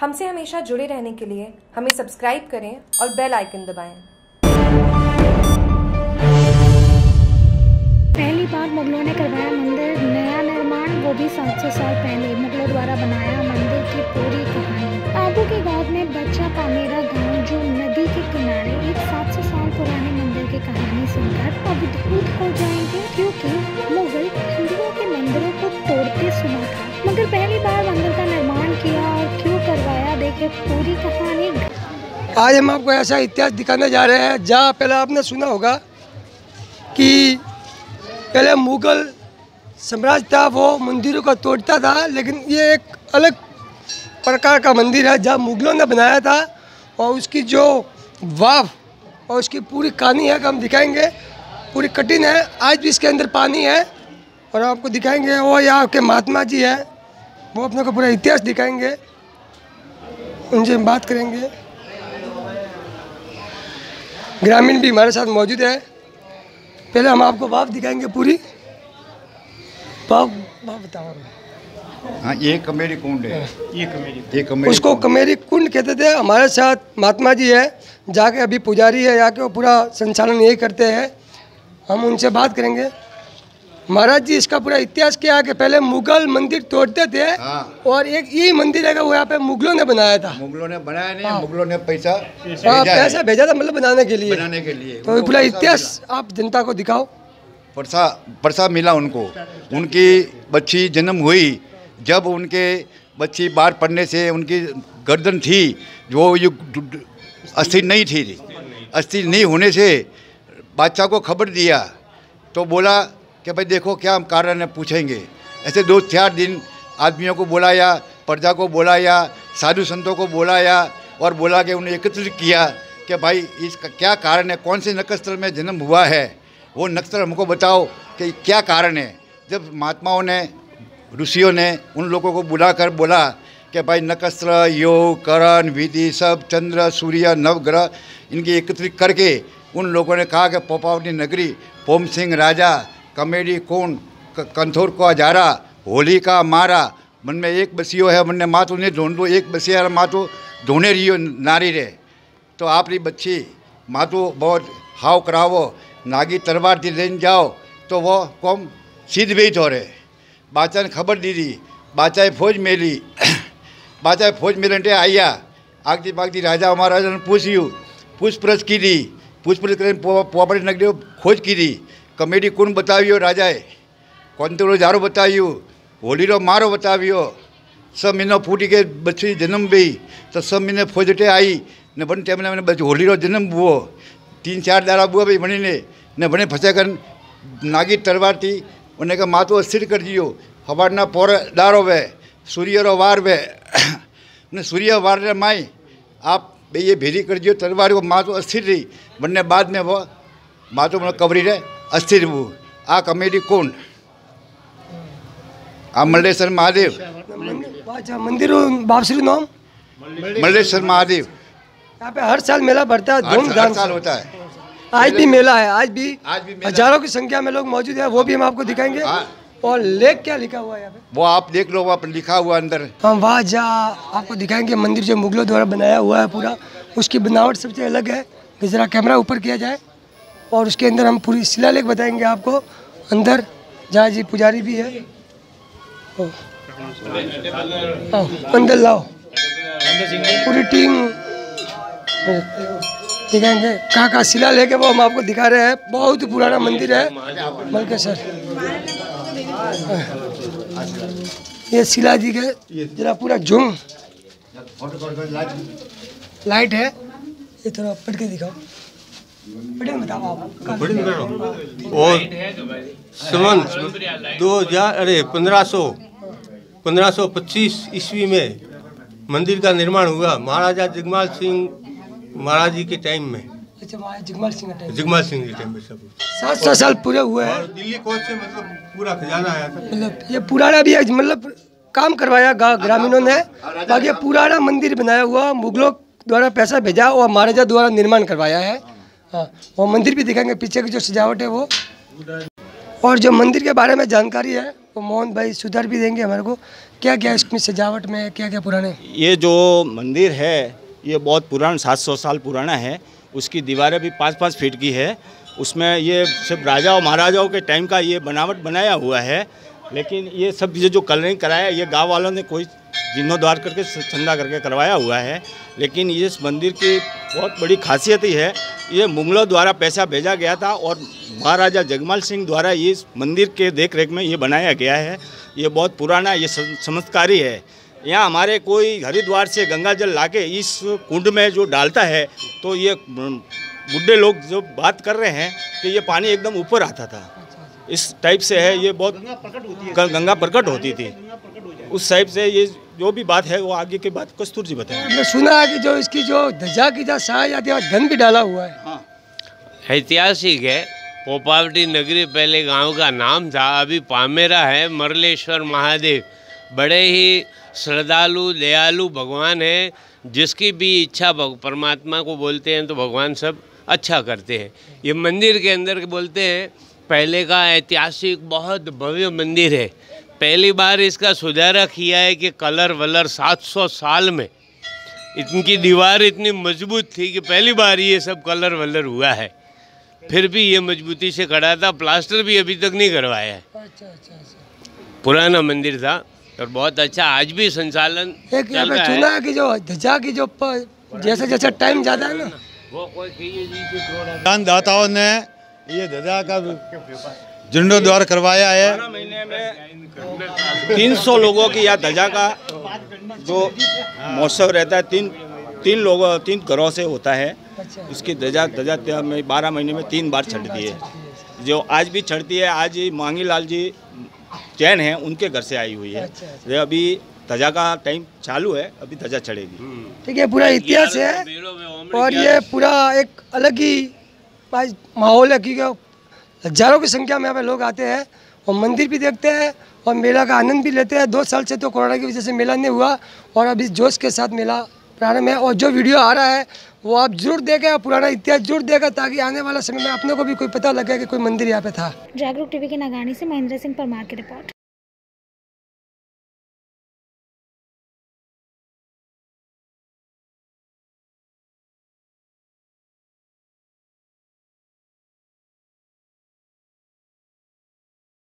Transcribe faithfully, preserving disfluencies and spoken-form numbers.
हमसे हमेशा जुड़े रहने के लिए हमें सब्सक्राइब करें और बेल आइकन दबाएं। पहली बार मुगलों ने करवाया मंदिर नया निर्माण, वो भी सात सौ साल पहले मुगलों द्वारा बनाया मंदिर की पूरी कहानी। आबु के गांव में बच्चा पामेरा गांव, जो नदी के किनारे एक सात सौ साल पुराने मंदिर की कहानी सुनकर अभिभूत हो जाएंगे, क्योंकि मुगल हिंदुओं के मंदिरों को तोड़ते सुना था, मगर पहली बार मंदिर का निर्माण किया और क्यों करवाया, देखे पूरी कहानी। आज हम आपको ऐसा इतिहास दिखाने जा रहे हैं जहाँ पहले आपने सुना होगा कि पहले मुगल साम्राज्य था वो मंदिरों को तोड़ता था, लेकिन ये एक अलग प्रकार का मंदिर है जहाँ मुगलों ने बनाया था और उसकी जो वाफ और उसकी पूरी कहानी है हम दिखाएंगे। पूरी कठिन है, आज भी इसके अंदर पानी है और आपको दिखाएंगे। वो यहाँ के महात्मा जी है, वो अपने को पूरा इतिहास दिखाएंगे, उनसे हम बात करेंगे। ग्रामीण भी हमारे साथ मौजूद है। पहले हम आपको वाव दिखाएंगे पूरी। वाव वाव बताओ। हाँ, ये कमेरी कुंड है, ये कमेरी ये कमेरी उसको कमेरी कुंड कहते थे। हमारे साथ महात्मा जी है, जाके अभी पुजारी है यहाँ के, वो पूरा संचालन यही करते हैं। हम उनसे बात करेंगे। महाराज जी, इसका पूरा इतिहास क्या है कि पहले मुगल मंदिर तोड़ते थे। हाँ। और एक यही मंदिर है कि वो यहाँ पे मुगलों ने बनाया था। मुगलों ने बनाया नहीं। हाँ। मुगलों ने पैसा भेजा पैसा भेजा था, मतलब बनाने के लिए बनाने के लिए तो पूरा इतिहास आप जनता को दिखाओ। परसा परसा मिला उनको, उनकी बच्ची जन्म हुई, जब उनके बच्ची बाहर पड़ने से उनकी गर्दन थी वो अस्थि नहीं थी, अस्थि नहीं होने से बादशाह को खबर दिया तो बोला कि भाई देखो क्या हम कारण है पूछेंगे। ऐसे दो चार दिन आदमियों को बुलाया, प्रजा को बुलाया, साधु संतों को बुलाया और बोला कि उन्हें एकत्रित किया कि भाई इसका क्या कारण है, कौन से नक्षत्र में जन्म हुआ है, वो नक्षत्र हमको बताओ कि क्या कारण है। जब महात्माओं ने ऋषियों ने उन लोगों को बुलाकर बोला कि भाई नक्षत्र योग करण विधि सब चंद्र सूर्य नवग्रह इनकी एकत्रित करके उन लोगों ने कहा कि पोपावनी नगरी पोम सिंह राजा कमेरी कौन कंथोर को अजारा होली का मारा मन में एक बसियो है मन ने माँ तो उन्हें ढूंढ दो एक बसिया है माँ तो ढूंढे रियो नारी रे तो आप री बच्ची माँ तो बहुत हाव करावो नागी तलवार थी लेन जाओ तो वो कौम सीध भी हो रहे। बाचा ने खबर दी दी, बाचाए फौज मेली बाचाए फौज मेले आया आगती पागती राजा महाराजा ने पूछियो पूछपरछ की दी पूछपरछ कर पोपड़ी नगरी खोज की दी कमेडी कौन बतावियो राजाए कंतोरो जारो बताव्यो होलीरो मारो बताव्यो सब महीनों फूटी के बच्ची जन्म गई तो सब महीने फौजटे आई ने बन टेम ने बच्चे होलीरो जन्म हुओ तीन चार दारा बुआ भाई बनी ने ने बने फंसा कर नागी तलवार थी उन्हें का माँ तो अस्थिर कर दियो हवारना पोर दारो वे सूर्य रो वार वे ने सूर्य वार रे माई आप भाई ये भेरी कर दियो तलवार को माँ तो अस्थिर रही बनने बाद में वो माँ तो कवरी रहे अस्थिर वो आ कमेडी कौन आ मल्लेश्वर महादेव मंदिर बापश्री नाम मल्लेश्वर महादेव। यहाँ पे हर साल मेला भरता है, धूमधाम साल होता है। आज भी मेला है, आज भी हजारों की संख्या में लोग मौजूद है, वो भी हम आपको दिखाएंगे। और लेख क्या लिखा हुआ है यहाँ पे वो आप देख लो, वहाँ लिखा हुआ अंदर हम वहाँ जा आपको दिखाएंगे। मंदिर जो मुगलों द्वारा बनाया हुआ है पूरा, उसकी बनावट सबसे अलग है। जरा कैमरा ऊपर किया जाए और उसके अंदर हम पूरी शिलालेख बताएंगे आपको। अंदर जहाँ जी पुजारी भी है, ओ, अंदर लाओ पूरी टीम दिखाएंगे। कहाँ कहाँ शिलालेख है वो हम आपको दिखा रहे हैं। बहुत ही पुराना मंदिर है मल्लेश्वर। ये शिला जी के जरा पूरा झूम लाइट है, ये थोड़ा पट के दिखाओ। और सन दो हजार अरे पंद्रह सौ पंद्रह सौ पच्चीस ईस्वी में मंदिर का निर्माण हुआ, महाराजा जगमाल सिंह महाराज जी के टाइम में। अच्छा, जगमाल सिंह जगमाल सिंह के टाइम में सब सात सौ साल पूरे हुए हैं। दिल्ली कोर्ट से मतलब पूरा खजाना आया था, मतलब ये पुराना भी मतलब काम करवाया ग्रामीणों ने। बाकी पुराना मंदिर बनाया हुआ, मुगलों द्वारा पैसा भेजा और महाराजा द्वारा निर्माण करवाया है। हाँ, वो मंदिर भी दिखाएंगे, पीछे की जो सजावट है वो। और जो मंदिर के बारे में जानकारी है वो मोहन भाई सुधर भी देंगे हमारे को। क्या क्या इसमें सजावट में क्या क्या पुराने? ये जो मंदिर है ये बहुत पुराना सात सौ साल पुराना है, उसकी दीवारें भी पाँच पाँच फीट की है। उसमें ये सिर्फ राजाओं महाराजाओं के टाइम का ये बनावट बनाया हुआ है, लेकिन ये सब ये जो कलरिंग कराया ये गांव वालों ने कोई जीर्णोद्धार करके चंदा करके करवाया हुआ है। लेकिन ये इस मंदिर की बहुत बड़ी खासियत ही है, ये मुगलों द्वारा पैसा भेजा गया था और महाराजा जगमाल सिंह द्वारा ये इस मंदिर के देखरेख में ये बनाया गया है। ये बहुत पुराना ये चमत्कारी है। यहाँ हमारे कोई हरिद्वार से गंगा जल लाके इस कुंड में जो डालता है तो ये बुढ़े लोग जो बात कर रहे हैं कि ये पानी एकदम ऊपर आता था, इस टाइप से है। ये बहुत गंगा प्रकट होती थी उस टाइप से। ये जो भी बात है वो आगे की बात कस्तूर जी बताएं। सुना है कि जो इसकी जो धजा की जो शाह या धन भी डाला हुआ है, हाँ। ऐतिहासिक है। पोपावटी नगरी पहले गांव का नाम था, अभी पामेरा है। मल्लेश्वर महादेव बड़े ही श्रद्धालु दयालु भगवान है, जिसकी भी इच्छा परमात्मा को बोलते हैं तो भगवान सब अच्छा करते हैं। ये मंदिर के अंदर बोलते हैं पहले का ऐतिहासिक बहुत भव्य मंदिर है। पहली बार इसका सुधारा किया है कि कलर वलर सात सौ साल में इनकी दीवार इतनी मजबूत थी कि पहली बार ये सब कलर वलर हुआ है। फिर भी ये मजबूती से खड़ा था, प्लास्टर भी अभी तक नहीं करवाया है। अच्छा, अच्छा, अच्छा। पुराना मंदिर था और बहुत अच्छा आज भी संचालन चल रहा है। सुना कि जो ध्वजा की जो जैसे जैसे टाइम ज़्यादा है ना वो दानदाताओं ने ये ध्वजा का जीर्णोद्धार करवाया है। तीन सौ लोगों की यह ध्वजा का जो महोत्सव रहता है तीन तीन लोगों तीन घरों से होता है। उसकी ध्वजा ध्वजा में बारह महीने में तीन बार चढ़ती है, जो आज भी चढ़ती है। आज ही मांगी लाल जी जैन हैं, उनके घर से आई हुई है। जो अभी ध्वजा का टाइम चालू है, अभी ध्वजा चढ़ेगी। ठीक है, पूरा इतिहास है और ये पूरा एक अलग ही माहौल है, क्योंकि हजारों की संख्या में यहाँ पे लोग आते हैं और मंदिर भी देखते हैं और मेला का आनंद भी लेते हैं। दो साल से तो कोरोना की वजह से मेला नहीं हुआ और अब इस जोश के साथ मेला प्रारंभ है। और जो वीडियो आ रहा है वो आप जरूर देखें, पुराना इतिहास जरूर देखें, ताकि आने वाला समय में अपने को भी कोई पता लगे कि कोई मंदिर यहाँ पे था। जागरूक टीवी के नागाणी से महेंद्र सिंह परमार की रिपोर्ट।